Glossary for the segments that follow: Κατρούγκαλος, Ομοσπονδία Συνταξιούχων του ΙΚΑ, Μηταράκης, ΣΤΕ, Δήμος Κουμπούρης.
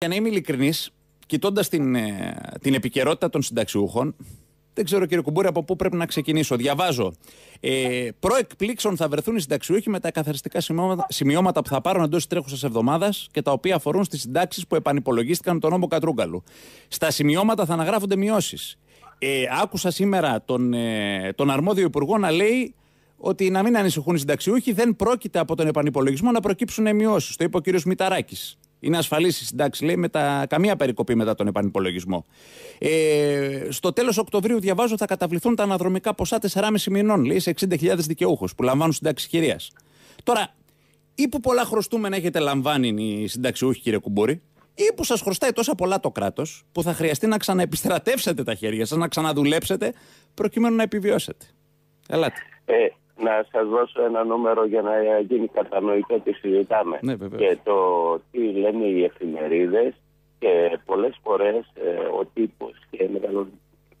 Για να είμαι ειλικρινής, κοιτώντας την επικαιρότητα των συνταξιούχων, δεν ξέρω κύριε Κουμπούρη από πού πρέπει να ξεκινήσω. Διαβάζω. Προεκπλήξεων θα βρεθούν οι συνταξιούχοι με τα καθαριστικά σημειώματα που θα πάρουν εντός της τρέχουσας εβδομάδας και τα οποία αφορούν στις συντάξεις που επανυπολογίστηκαν τον νόμο Κατρούγκαλου. Στα σημειώματα θα αναγράφονται μειώσεις. Άκουσα σήμερα τον αρμόδιο υπουργό να λέει ότι να μην ανησυχούν οι συνταξιούχοι, δεν πρόκειται από τον επανυπολογισμό να προκύψουν μειώσεις. Το είπε ο κύριος Μηταράκης. Είναι ασφαλής η συντάξη, λέει, καμία περικοπή μετά τον επανυπολογισμό. Στο τέλος Οκτωβρίου, διαβάζω, θα καταβληθούν τα αναδρομικά ποσά 4,5 μηνών, λέει, σε 60.000 δικαιούχους που λαμβάνουν συντάξη χειρίας. Τώρα, ή που πολλά χρωστούμενα έχετε λαμβάνει οι συνταξιούχοι, κύριε Κουμπούρη, ή που σας χρωστάει τόσα πολλά το κράτος, που θα χρειαστεί να ξαναεπιστρατεύσετε τα χέρια σας, να ξαναδουλέψετε, προκειμένου να επιβιώσετε. Ελάτε. Να σας δώσω ένα νούμερο για να γίνει κατανοητό τι συζητάμε. Ναι, και το τι λένε οι εφημερίδες και πολλές φορές ο τύπος και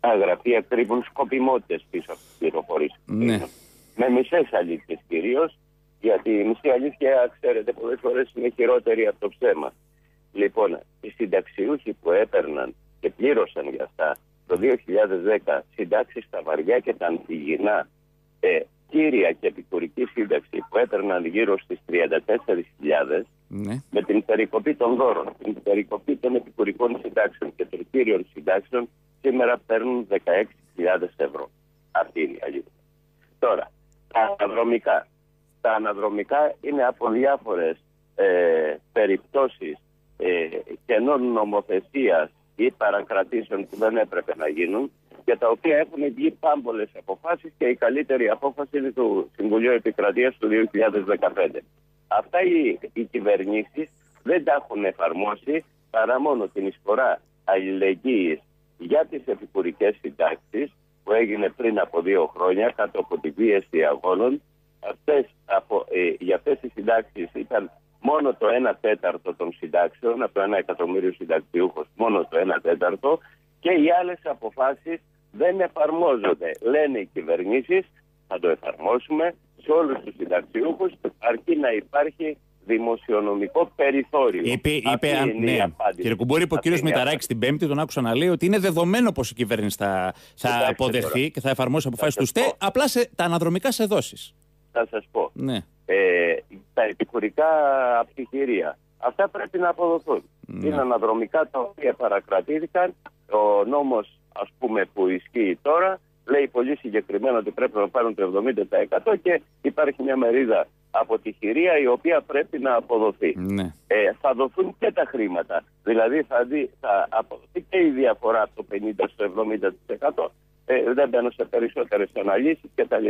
τα γραφεία κρύβουν σκοπιμότητες πίσω από τις πληροφορίες. Ναι. Με μισές αλήθειες κυρίως, γιατί η μισή αλήθεια, ξέρετε, πολλές φορές είναι χειρότερη από το ψέμα. Λοιπόν, οι συνταξιούχοι που έπαιρναν και πλήρωσαν για αυτά το 2010 συντάξεις στα βαριά και τα αντιγεινά, κύρια και επικουρική σύνταξη που έπαιρναν γύρω στις 34.000, ναι, με την περικοπή των δώρων, την περικοπή των επικουρικών συντάξεων και των κύριων συντάξεων, σήμερα παίρνουν 16.000 ευρώ. Αυτή είναι η αλήθεια. Τώρα, τα αναδρομικά είναι από διάφορες περιπτώσεις κενών νομοθεσίας ή παρακρατήσεων που δεν έπρεπε να γίνουν, για τα οποία έχουν βγει πάμπολες αποφάσεις και η καλύτερη απόφαση είναι του Συμβουλίου Επικρατείας του 2015. Αυτά οι κυβερνήσεις δεν τα έχουν εφαρμόσει παρά μόνο την εισφορά αλληλεγγύης για τις επικουρικές συντάξεις που έγινε πριν από 2 χρόνια κάτω από την πίεση αγώνων. Για αυτές τις συντάξεις ήταν μόνο το 1/4 των συντάξεων, από το 1 εκατομμύριο συνταξιούχος μόνο το 1/4, και οι άλλες αποφάσεις δεν εφαρμόζονται. Λένε οι κυβερνήσεις, θα το εφαρμόσουμε σε όλους τους συνταξιούχους, αρκεί να υπάρχει δημοσιονομικό περιθώριο. Ναι. Κύριε Κουμπούρη, είπε ο κύριος Μηταράκης την Πέμπτη, τον άκουσα να λέει ότι είναι δεδομένο πως η κυβέρνηση θα αποδεχθεί τώρα και θα εφαρμόσει αποφάσεις του ΣΤΕ, απλά τα αναδρομικά σε δόσεις. Θα σας πω. Ναι. Τα επικουρικά απτυχηρία, αυτά πρέπει να αποδοθούν. Ναι. Είναι αναδρομικά τα οποία παρακρατήθηκαν. Ο νόμος, ας πούμε, που ισχύει τώρα λέει πολύ συγκεκριμένα ότι πρέπει να πάρουν το 70% και υπάρχει μια μερίδα αποτυχηρία η οποία πρέπει να αποδοθεί. Ναι. Θα δοθούν και τα χρήματα. Δηλαδή θα αποδοθεί και η διαφορά από το 50% στο 70%. Δεν μπαίνω σε περισσότερες αναλύσεις κτλ.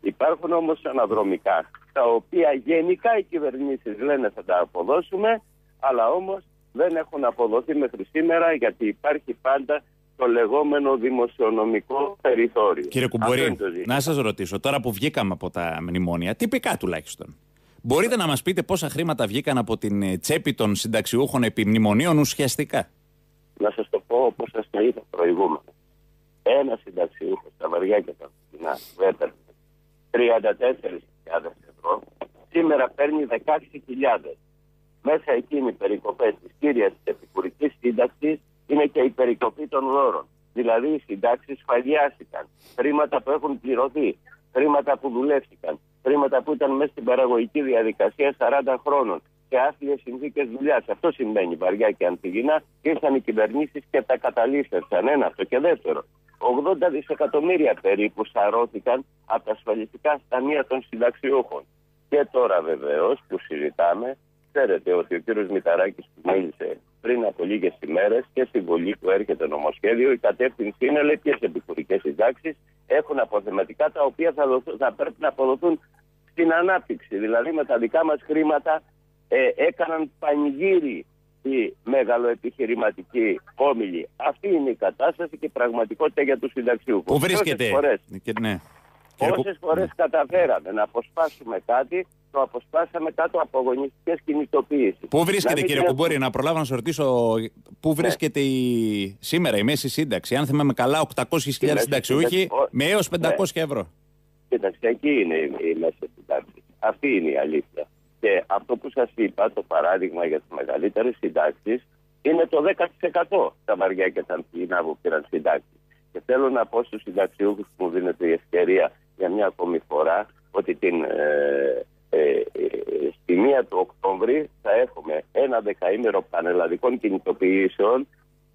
Υπάρχουν όμως αναδρομικά τα οποία γενικά οι κυβερνήσεις λένε θα τα αποδώσουμε, αλλά όμως δεν έχουν αποδοθεί μέχρι σήμερα, γιατί υπάρχει πάντα το λεγόμενο δημοσιονομικό περιθώριο. Κύριε Κουμπούρη, να σας ρωτήσω, τώρα που βγήκαμε από τα μνημόνια, τυπικά τουλάχιστον, μπορείτε να μας πείτε πόσα χρήματα βγήκαν από την τσέπη των συνταξιούχων επί μνημονίων ουσιαστικά? Να σας το πω όπως σας το είπα προηγούμενα. Ένα συνταξιούχος στα βαριά και τα φθηνά που έπαιρνε 34.000 ευρώ, σήμερα παίρνει 16.000. Μέσα εκείνη οι περικοπές της κύριας της επικουρικής σύνταξης είναι και η περικοπή των δώρων. Δηλαδή οι συντάξεις σφαγιάστηκαν. Χρήματα που έχουν πληρωθεί, χρήματα που δουλεύτηκαν, χρήματα που ήταν μέσα στην παραγωγική διαδικασία 40 χρόνων και άθλιες συνθήκες δουλειάς. Αυτό συμβαίνει βαριά και αντιγεινά. Ήρθαν οι κυβερνήσεις και τα καταλύσσευσαν. Ένα αυτό. Και δεύτερο, 80 δισεκατομμύρια περίπου σαρώθηκαν από τα ασφαλιστικά ταμεία των συνταξιούχων. Και τώρα βεβαίως που συζητάμε, ξέρετε ότι ο κύριος Μηταράκης που μίλησε πριν από λίγες ημέρες και στην Βουλή που έρχεται νομοσχέδιο, η κατεύθυνση είναι λέει ποιες επικουρικές συντάξεις έχουν αποθεματικά τα οποία θα πρέπει να αποδοθούν στην ανάπτυξη. Δηλαδή με τα δικά μας χρήματα έκαναν πανηγύρι οι μεγαλοεπιχειρηματικοί όμιλοι. Αυτή είναι η κατάσταση και η πραγματικότητα για τους συνταξιούχους. Που βρίσκεται. Όσες φορές καταφέραμε να αποσπάσουμε κάτι, το αποσπάσαμε κάτω από αγωνιστικές κινητοποιήσεις. Πού βρίσκεται, κύριε Κουμπούρη, να προλάβω να σας ρωτήσω, πού βρίσκεται σήμερα η μέση σύνταξη? Αν θυμάμαι καλά, 800.000 συνταξιούχοι με έως 500 ευρώ. Κοίταξε, εκεί είναι η μέση σύνταξη. Αυτή είναι η αλήθεια. Και αυτό που σας είπα, το παράδειγμα για τις μεγαλύτερες συντάξεις, είναι το 10% τα βαριά και τα ανθινά που πήραν συντάξει. Και θέλω να πω στους συνταξιούχους που δίνεται η ευκαιρία για μια ακόμη φορά ότι την στη 1 του Οκτώβρη θα έχουμε ένα δεκαήμερο πανελλαδικών κινητοποιήσεων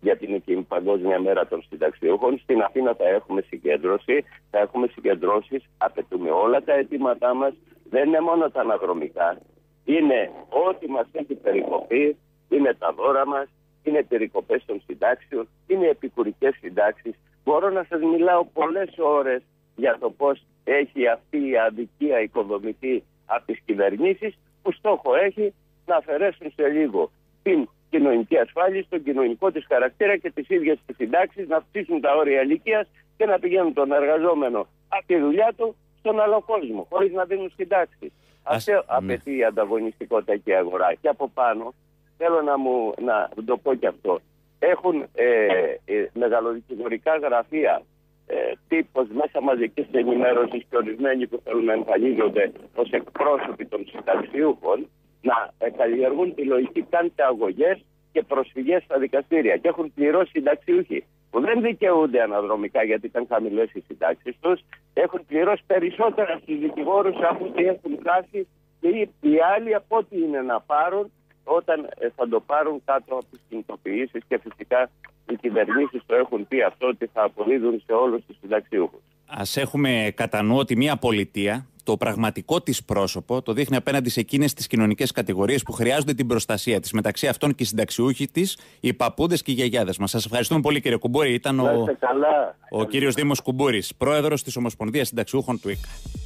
για την Παγκόσμια Μέρα των Συνταξιούχων. Στην Αθήνα θα έχουμε συγκέντρωση, θα έχουμε συγκεντρώσεις, απαιτούμε όλα τα αιτήματά μας. Δεν είναι μόνο τα αναδρομικά, είναι ό,τι μας έχει περικοπεί, είναι τα δώρα μας, είναι περικοπές των συντάξεων, είναι επικουρικές συντάξεις. Μπορώ να σας μιλάω πολλές ώρες για το πώς έχει αυτή η αδικία οικοδομηθεί από τις κυβερνήσεις, που στόχο έχει να αφαιρέσουν σε λίγο την κοινωνική ασφάλιση, τον κοινωνικό της χαρακτήρα και τις ίδιες τις συντάξεις, να αυξήσουν τα όρια ηλικίας και να πηγαίνουν τον εργαζόμενο από τη δουλειά του στον άλλο κόσμο, χωρίς να δίνουν συντάξεις. Αυτό απαιτεί η ανταγωνιστικότητα και η αγορά. Και από πάνω, θέλω να το πω και αυτό, έχουν μεγαλοδικηγορικά γραφεία, τύπος μέσα μαζικής ενημέρωσης και ορισμένοι που θέλουν να εμφανίζονται ως εκπρόσωποι των συνταξιούχων, να καλλιεργούν τη λογική κάντε αγωγές και προσφυγές στα δικαστήρια. Και έχουν πληρώσει συνταξιούχοι που δεν δικαιούνται αναδρομικά γιατί ήταν χαμηλές οι συντάξεις τους, έχουν πληρώσει περισσότερα στους δικηγόρους από ό,τι έχουν χάσει και οι άλλοι από ό,τι είναι να πάρουν όταν θα το πάρουν κάτω από τις κινητοποιήσεις. Και φυσικά οι κυβερνήσεις το έχουν πει αυτό, ότι θα αποδίδουν σε όλους τους συνταξιούχους. Ας έχουμε κατά νου ότι μια πολιτεία το πραγματικό της πρόσωπο το δείχνει απέναντι σε εκείνες τις κοινωνικές κατηγορίες που χρειάζονται την προστασία της. Μεταξύ αυτών και οι συνταξιούχοι της, οι παππούδες και οι γιαγιάδες μας. Σας ευχαριστούμε πολύ, κύριε Κουμπούρη. Ήταν ο κύριος Δήμος Κουμπούρης, πρόεδρος της Ομοσπονδίας Συνταξιούχων του ΙΚΑ.